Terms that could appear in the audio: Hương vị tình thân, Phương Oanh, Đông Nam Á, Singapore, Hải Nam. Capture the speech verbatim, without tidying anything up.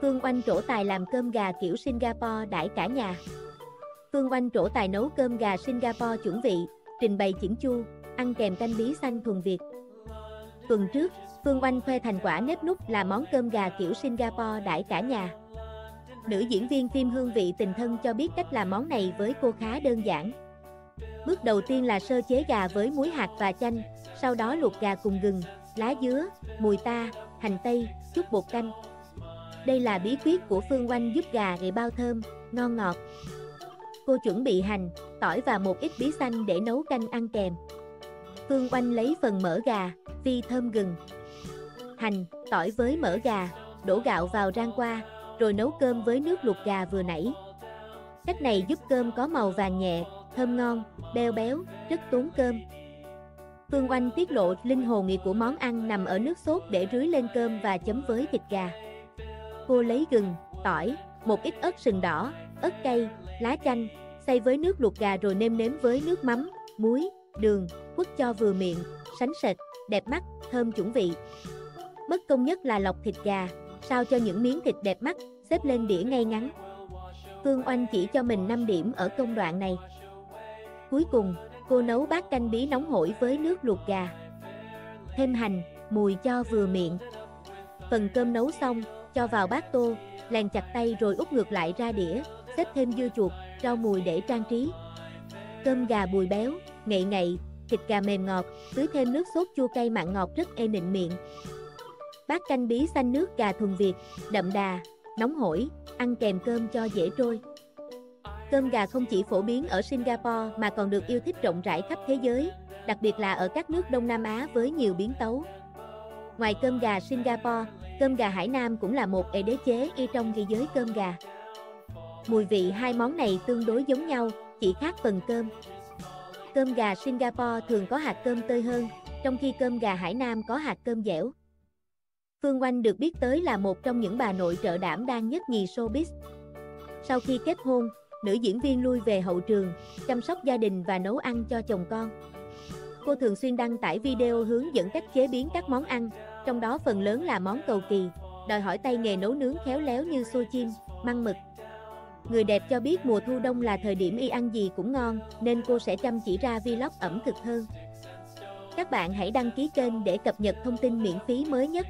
Phương Oanh trổ tài làm cơm gà kiểu Singapore đãi cả nhà. Phương Oanh trổ tài nấu cơm gà Singapore chuẩn vị, trình bày chỉnh chu, ăn kèm canh bí xanh thuần Việt. Tuần trước, Phương Oanh khoe thành quả nếp nút là món cơm gà kiểu Singapore đãi cả nhà. Nữ diễn viên phim Hương vị tình thân cho biết cách làm món này với cô khá đơn giản. Bước đầu tiên là sơ chế gà với muối hạt và chanh, sau đó luộc gà cùng gừng, lá dứa, mùi ta, hành tây, chút bột canh. Đây là bí quyết của Phương Oanh giúp gà gây bao thơm, ngon ngọt. Cô chuẩn bị hành, tỏi và một ít bí xanh để nấu canh ăn kèm. Phương Oanh lấy phần mỡ gà, phi thơm gừng, hành, tỏi với mỡ gà, đổ gạo vào rang qua, rồi nấu cơm với nước luộc gà vừa nãy. Cách này giúp cơm có màu vàng nhẹ, thơm ngon, béo béo, rất tốn cơm. Phương Oanh tiết lộ linh hồn của món ăn nằm ở nước sốt để rưới lên cơm và chấm với thịt gà. Cô lấy gừng, tỏi, một ít ớt sừng đỏ, ớt cay, lá chanh, xay với nước luộc gà rồi nêm nếm với nước mắm, muối, đường, quất cho vừa miệng, sánh sệt, đẹp mắt, thơm chuẩn vị. Bất công nhất là lọc thịt gà, sao cho những miếng thịt đẹp mắt, xếp lên đĩa ngay ngắn. Phương Oanh chỉ cho mình năm điểm ở công đoạn này. Cuối cùng, cô nấu bát canh bí nóng hổi với nước luộc gà, thêm hành, mùi cho vừa miệng. Phần cơm nấu xong, cho vào bát tô, lèn chặt tay rồi úp ngược lại ra đĩa, xếp thêm dưa chuột, rau mùi để trang trí. Cơm gà bùi béo, ngậy ngậy, thịt gà mềm ngọt, tưới thêm nước sốt chua cay mặn ngọt rất êm nịnh miệng. Bát canh bí xanh nước gà thuần Việt, đậm đà, nóng hổi, ăn kèm cơm cho dễ trôi. Cơm gà không chỉ phổ biến ở Singapore mà còn được yêu thích rộng rãi khắp thế giới, đặc biệt là ở các nước Đông Nam Á với nhiều biến tấu. Ngoài cơm gà Singapore, cơm gà Hải Nam cũng là một hệ đế chế y trong ghi giới cơm gà. Mùi vị hai món này tương đối giống nhau, chỉ khác phần cơm. Cơm gà Singapore thường có hạt cơm tơi hơn, trong khi cơm gà Hải Nam có hạt cơm dẻo. Phương Oanh được biết tới là một trong những bà nội trợ đảm đang nhất nhì showbiz. Sau khi kết hôn, nữ diễn viên lui về hậu trường, chăm sóc gia đình và nấu ăn cho chồng con. Cô thường xuyên đăng tải video hướng dẫn cách chế biến các món ăn, trong đó phần lớn là món cầu kỳ, đòi hỏi tay nghề nấu nướng khéo léo như xôi chim, măng mực. Người đẹp cho biết mùa thu đông là thời điểm y ăn gì cũng ngon, nên cô sẽ chăm chỉ ra vlog ẩm thực hơn. Các bạn hãy đăng ký kênh để cập nhật thông tin miễn phí mới nhất.